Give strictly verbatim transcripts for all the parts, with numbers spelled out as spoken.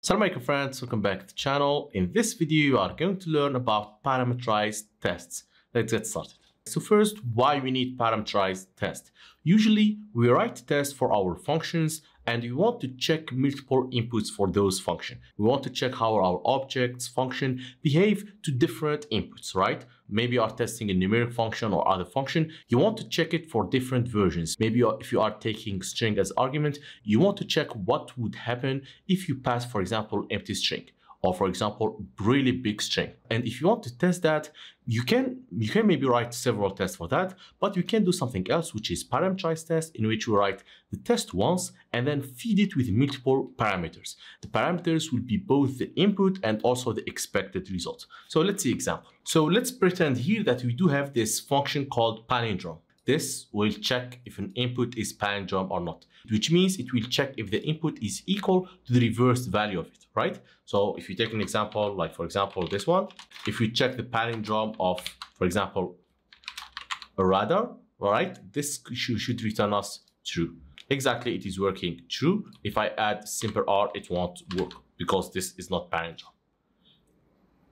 Assalamualaikum friends, welcome back to the channel. In this video, you are going to learn about parameterized tests. Let's get started. So first, why we need parameterized tests. Usually, we write tests for our functions and we want to check multiple inputs for those functions. We want to check how our objects function behave to different inputs, right? Maybe you are testing a numeric function or other function. You want to check it for different versions. Maybe if you are taking string as argument, you want to check what would happen if you pass, for example, empty string. Or for example, really big string. And if you want to test that, you can you can maybe write several tests for that, but you can do something else, which is parameterized test, in which you write the test once and then feed it with multiple parameters. The parameters will be both the input and also the expected result. So let's see example. So let's pretend here that we do have this function called palindrome. This will check if an input is palindrome or not, which means it will check if the input is equal to the reversed value of it, right? So if you take an example, like for example, this one, if you check the palindrome of, for example, a radar, all right, this should return us true. Exactly, it is working true. If I add simple R, it won't work because this is not palindrome,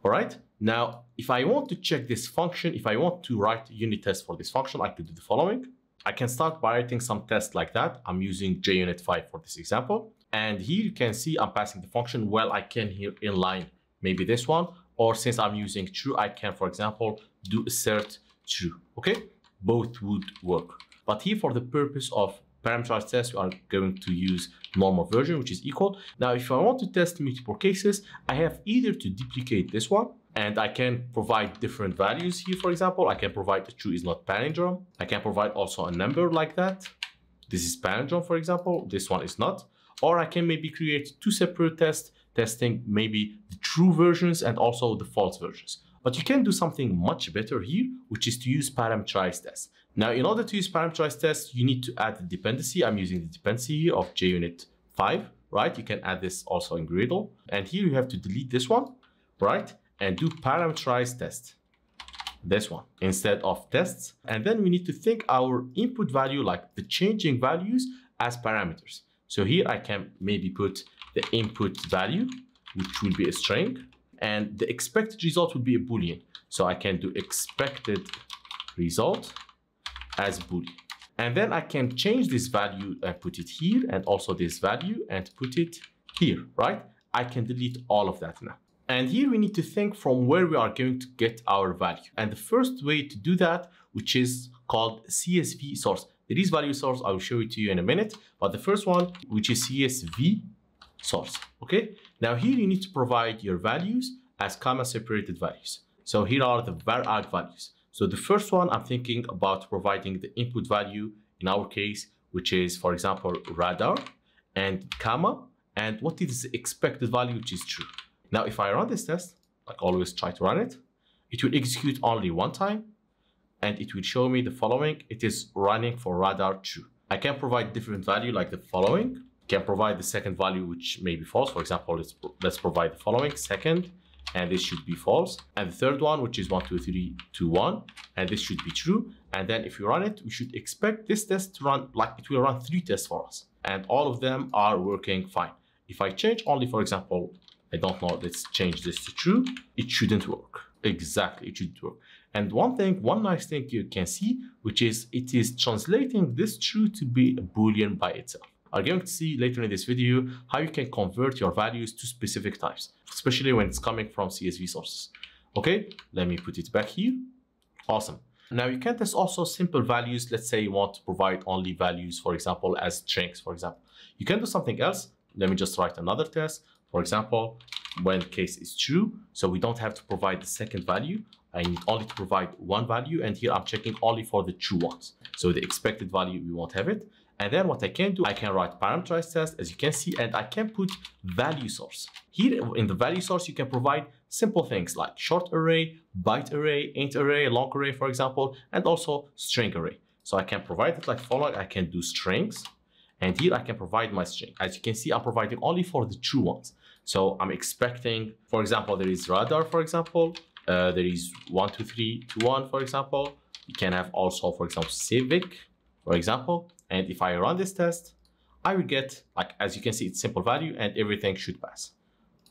all right? Now, if I want to check this function, if I want to write unit tests for this function, I could do the following. I can start by writing some tests like that. I'm using JUnit five for this example. And here you can see I'm passing the function. Well, I can here inline maybe this one. Or since I'm using true, I can, for example, do assert true. Okay, both would work. But here for the purpose of parameterized test, we are going to use normal version, which is equal. Now, if I want to test multiple cases, I have either to duplicate this one, and I can provide different values here, for example. I can provide the true is not palindrome. I can provide also a number like that. This is palindrome, for example. This one is not. Or I can maybe create two separate tests, testing maybe the true versions and also the false versions. But you can do something much better here, which is to use parameterized tests. Now, in order to use parameterized tests, you need to add the dependency. I'm using the dependency here of JUnit five, right? You can add this also in Gradle. And here you have to delete this one, right? And do parameterized test, this one, instead of tests. And then we need to think our input value, like the changing values, as parameters. So here I can maybe put the input value, which will be a string. And the expected result would be a Boolean. So I can do expected result as Boolean. And then I can change this value and put it here, and also this value and put it here, right? I can delete all of that now. And here we need to think from where we are going to get our value. And the first way to do that, which is called C S V source. There is value source, I will show it to you in a minute. But the first one, which is C S V source, okay? Now here you need to provide your values as comma separated values. So here are the var arg values. So the first one I'm thinking about providing the input value in our case, which is for example, radar and comma, and what is the expected value, which is true. Now, if I run this test, like always try to run it, it will execute only one time and it will show me the following. It is running for radar true. I can provide different value like the following. Can provide the second value, which may be false. For example, let's, let's provide the following second, and this should be false. And the third one, which is one, two, three, two, one, and this should be true. And then if you run it, we should expect this test to run, like it will run three tests for us. And all of them are working fine. If I change only, for example, I don't know, let's change this to true, it shouldn't work. Exactly, it shouldn't work. And one thing, one nice thing you can see, which is it is translating this true to be a Boolean by itself. Are going to see later in this video how you can convert your values to specific types, especially when it's coming from C S V sources. Okay, let me put it back here. Awesome. Now you can test also simple values. Let's say you want to provide only values, for example, as strings, for example. You can do something else. Let me just write another test. For example, when case is true, so we don't have to provide the second value. I need only to provide one value, and here I'm checking only for the true ones. So the expected value, we won't have it. And then what I can do, I can write parameterized test, as you can see, and I can put value source. Here in the value source, you can provide simple things like short array, byte array, int array, long array, for example, and also string array. So I can provide it like following. I can do strings, and here I can provide my string. As you can see, I'm providing only for the true ones. So I'm expecting, for example, there is radar, for example, uh, there is one, two, three, two, one, for example. You can have also, for example, civic, for example. And if I run this test, I will get, like, as you can see, it's simple value and everything should pass.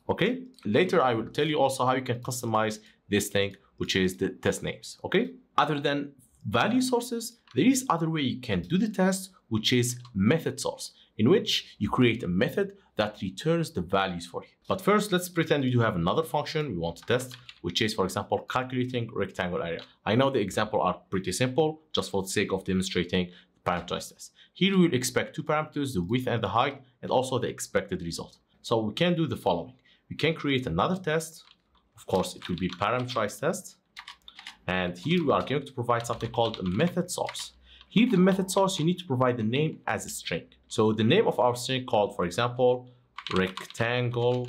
Okay, later I will tell you also how you can customize this thing, which is the test names. Okay, other than value sources, there is other way you can do the test, which is method source, in which you create a method that returns the values for you. But first, let's pretend we do have another function we want to test, which is, for example, calculating rectangle area. I know the examples are pretty simple, just for the sake of demonstrating the parameterized test. Here we will expect two parameters, the width and the height, and also the expected result. So we can do the following. We can create another test. Of course, it will be parameterized test. And here we are going to provide something called a method source. Here, the method source, you need to provide the name as a string. So the name of our string called, for example, rectangle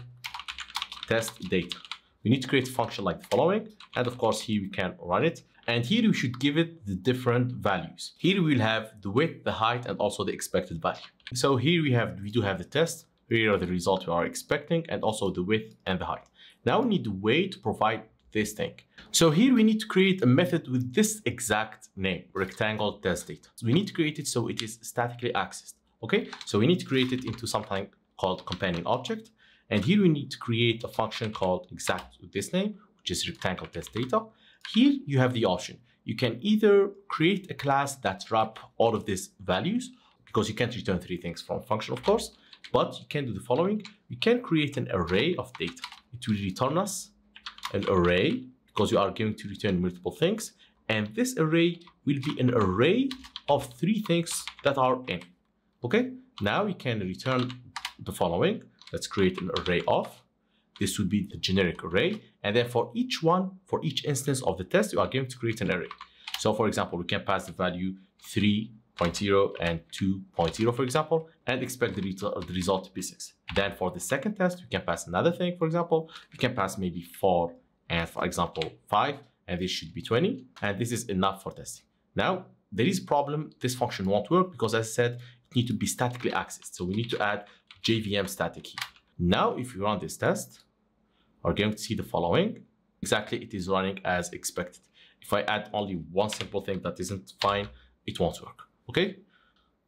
test data. We need to create a function like the following. And of course, here we can run it. And here we should give it the different values. Here we'll have the width, the height, and also the expected value. So here we have, we do have the test. Here are the results we are expecting, and also the width and the height. Now we need a way to provide this thing. So here we need to create a method with this exact name, rectangle test data. So we need to create it so it is statically accessed. Okay, so we need to create it into something called companion object. And here we need to create a function called exact with this name, which is rectangle test data. Here you have the option. You can either create a class that wraps all of these values, because you can't return three things from function, of course, but you can do the following. You can create an array of data. It will return us an array, because you are going to return multiple things. And this array will be an array of three things that are in. Okay, now we can return the following. Let's create an array of. This would be the generic array. And then for each one, for each instance of the test, you are going to create an array. So for example, we can pass the value three point zero and two point zero, for example, and expect the, re the result to be six. Then for the second test, we can pass another thing. For example, we can pass maybe four and, for example, five, and this should be twenty. And this is enough for testing. Now, there is a problem. This function won't work because, as I said, it needs to be statically accessed. So we need to add J V M static here. Now, if you run this test, we're going to see the following. Exactly, it is running as expected. If I add only one simple thing that isn't fine, it won't work. Okay,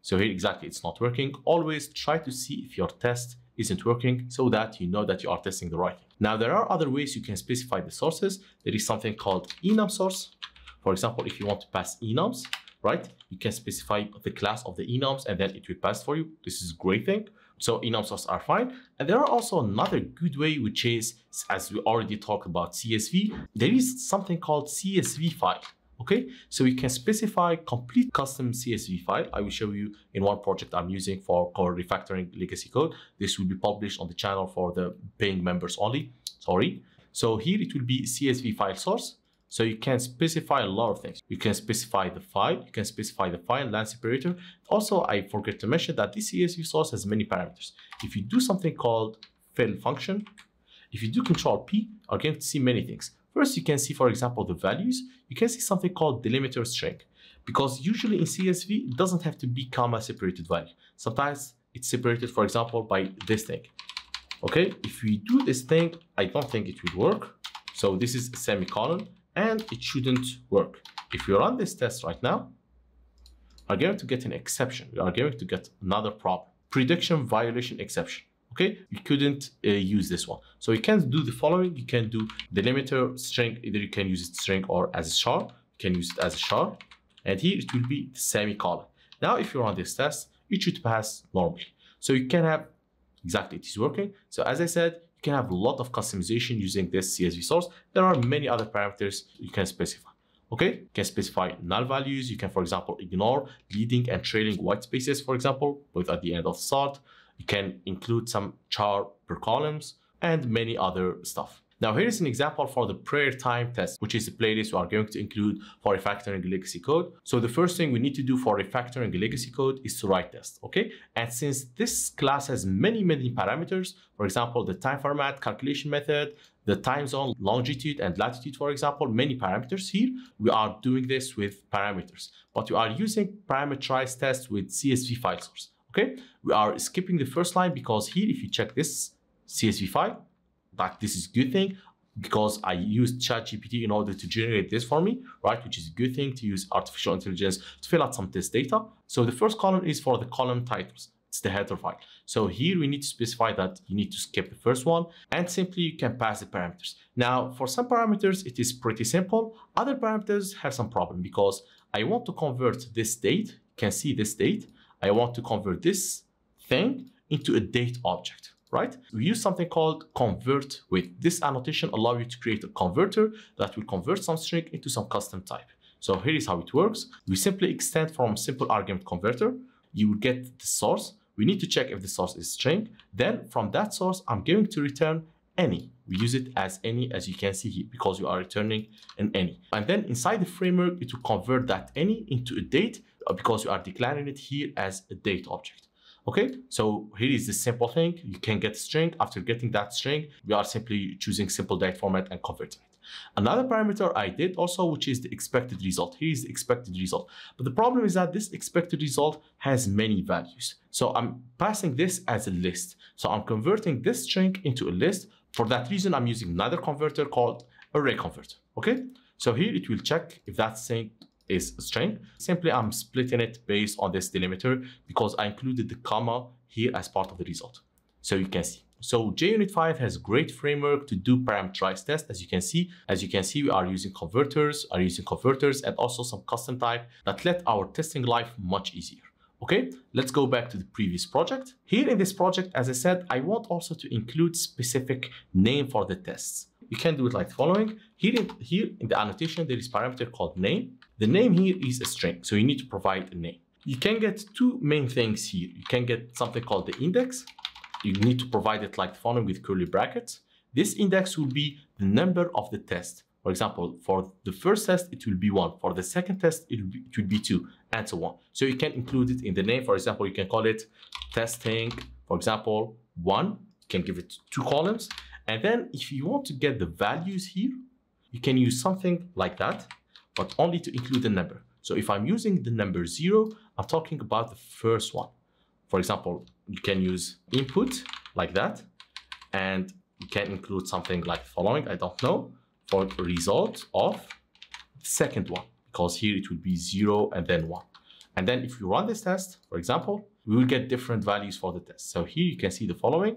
so here exactly it's not working. Always try to see if your test isn't working so that you know that you are testing the right thing. Now, there are other ways you can specify the sources. There is something called enum source. For example, if you want to pass enums, right, you can specify the class of the enums and then it will pass for you. This is a great thing. So enum sources are fine. And there are also another good way, which is, as we already talked about C S V, there is something called C S V file. Okay, so we can specify complete custom C S V file. I will show you in one project I'm using for core refactoring legacy code. This will be published on the channel for the paying members only, sorry. So here it will be C S V file source. So you can specify a lot of things. You can specify the file, you can specify the file land separator. Also, I forget to mention that this C S V source has many parameters. If you do something called fill function, if you do control P, you're going to see many things. First, you can see, for example, the values. You can see something called delimiter string, because usually in C S V, it doesn't have to be comma separated value. Sometimes it's separated, for example, by this thing. Okay, if we do this thing, I don't think it will work. So this is a semicolon and it shouldn't work. If we run this test right now, we're going to get an exception. We are going to get another problem. Prediction violation exception. Okay, you couldn't uh, use this one. So you can do the following. You can do delimiter string. Either you can use it string or as a char. You can use it as a char. And here it will be the semicolon. Now, if you run this test, it should pass normally. So you can have, exactly, it is working. So as I said, you can have a lot of customization using this C S V source. There are many other parameters you can specify. Okay, you can specify null values. You can, for example, ignore leading and trailing white spaces, for example, both at the end of the start. You can include some char per columns and many other stuff. Now, here's an example for the prayer time test, which is a playlist we are going to include for refactoring legacy code. So the first thing we need to do for refactoring legacy code is to write test, okay? And since this class has many, many parameters, for example, the time format, calculation method, the time zone, longitude and latitude, for example, many parameters here, we are doing this with parameters, but we are using parameterized tests with C S V file source. Okay, we are skipping the first line because here, if you check this C S V file, like this is a good thing because I used ChatGPT in order to generate this for me, right? Which is a good thing to use artificial intelligence to fill out some test data. So the first column is for the column titles. It's the header file. So here we need to specify that you need to skip the first one, and simply you can pass the parameters. Now, for some parameters, it is pretty simple. Other parameters have some problem because I want to convert this date. You can see this date. I want to convert this thing into a date object, right? We use something called convert with. This annotation allows you to create a converter that will convert some string into some custom type. So here is how it works. We simply extend from simple argument converter. You will get the source. We need to check if the source is string. Then from that source, I'm going to return any. We use it as any, as you can see here, because we are returning an any. And then inside the framework, it will convert that any into a date because we are declaring it here as a date object. Okay, so here is the simple thing. You can get string. After getting that string, we are simply choosing simple date format and converting it. Another parameter I did also, which is the expected result. Here is the expected result. But the problem is that this expected result has many values. So I'm passing this as a list. So I'm converting this string into a list. For that reason, I'm using another converter called array converter. Okay, so here it will check if that thing is a string. Simply, I'm splitting it based on this delimiter because I included the comma here as part of the result. So you can see. So JUnit five has great framework to do parameterized tests. As you can see, as you can see, we are using converters, are using converters, and also some custom type that let our testing life much easier. Okay, let's go back to the previous project. Here in this project, as I said, I want also to include specific name for the tests. You can do it like the following. Here in, here in the annotation, there is a parameter called name. The name here is a string, so you need to provide a name. You can get two main things here. You can get something called the index. You need to provide it like the following with curly brackets. This index will be the number of the test. For example, for the first test, it will be one. For the second test, it will be, it will be two, and so on. So you can include it in the name. For example, you can call it testing, for example, one. You can give it two columns. And then if you want to get the values here, you can use something like that, but only to include the number. So if I'm using the number zero, I'm talking about the first one. For example, you can use input like that, and you can include something like the following, I don't know, for the result of the second one, because here it would be zero and then one. And then if you run this test, for example, we will get different values for the test. So here you can see the following.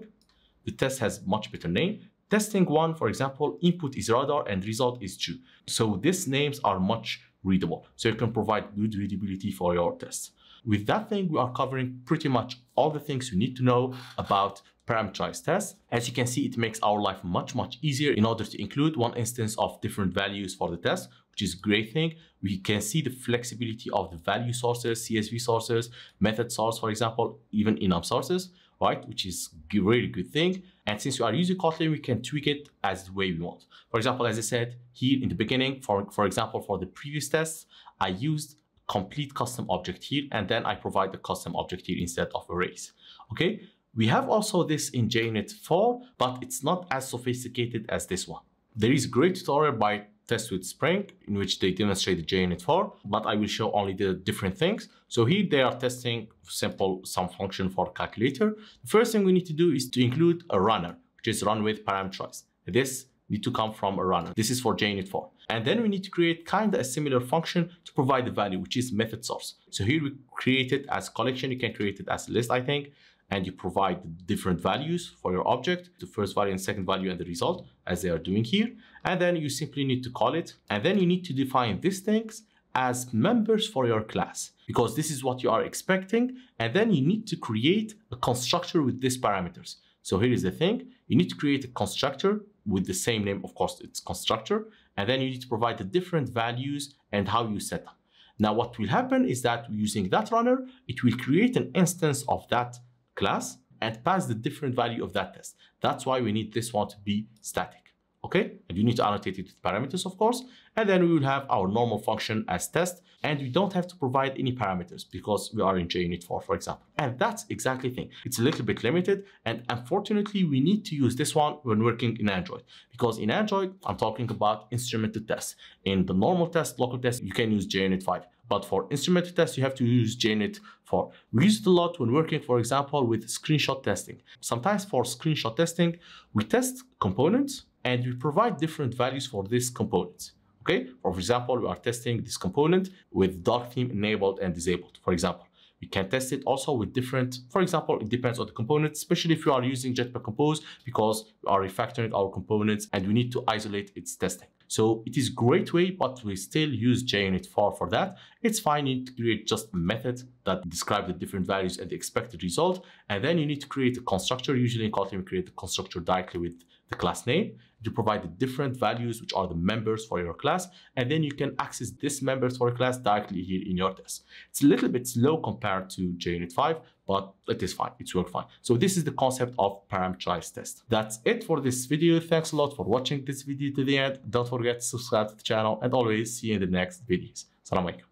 The test has much better name. Testing one, for example, input is radar and result is two. So these names are much readable. So you can provide good readability for your tests. With that thing, we are covering pretty much all the things you need to know about parameterized tests. As you can see, it makes our life much, much easier in order to include one instance of different values for the test, which is a great thing. We can see the flexibility of the value sources, C S V sources, method source, for example, even enum sources, right? Which is a really good thing. And since we are using Kotlin, we can tweak it as the way we want. For example, as I said, here in the beginning, for, for example, for the previous tests, I used complete custom object here, and then I provide the custom object here instead of arrays. Okay, we have also this in JUnit four, but it's not as sophisticated as this one. There is a great tutorial by Test with Spring in which they demonstrate JUnit four, but I will show only the different things. So here they are testing simple sum function for calculator. The first thing we need to do is to include a runner, which is run with parameterized. This need to come from a runner. This is for JUnit four. And then we need to create kind of a similar function to provide the value, which is method source. So here we create it as collection. You can create it as a list, I think, and you provide different values for your object, the first value and second value and the result, as they are doing here. And then you simply need to call it. And then you need to define these things as members for your class, because this is what you are expecting. And then you need to create a constructor with these parameters. So here is the thing. You need to create a constructor with the same name, of course, it's constructor. And then you need to provide the different values and how you set them. Now, what will happen is that using that runner, it will create an instance of that class and pass the different value of that test. That's why we need this one to be static. Okay, and you need to annotate it with parameters, of course. And then we will have our normal function as test, and we don't have to provide any parameters because we are in JUnit four, for example. And that's exactly the thing. It's a little bit limited, and unfortunately, we need to use this one when working in Android, because in Android, I'm talking about instrumented tests. In the normal test, local test, you can use JUnit five. But for instrumented tests, you have to use JUnit four. We use it a lot when working, for example, with screenshot testing. Sometimes for screenshot testing, we test components, and we provide different values for these components. Okay, for example, we are testing this component with dark theme enabled and disabled, for example. You can test it also with different, for example, it depends on the components, especially if you are using Jetpack Compose, because we are refactoring our components and we need to isolate its testing. So it is a great way, but we still use JUnit four for that. It's fine, you need to create just a method that describes the different values and the expected result. And then you need to create a constructor. Usually in Kotlin, we create a constructor directly with the class name. You provide the different values, which are the members for your class. And then you can access this members for a class directly here in your test. It's a little bit slow compared to JUnit five, but it is fine. It's worked fine. So this is the concept of parameterized test. That's it for this video. Thanks a lot for watching this video to the end. Don't forget to subscribe to the channel, and always see you in the next videos. Assalamu alaikum.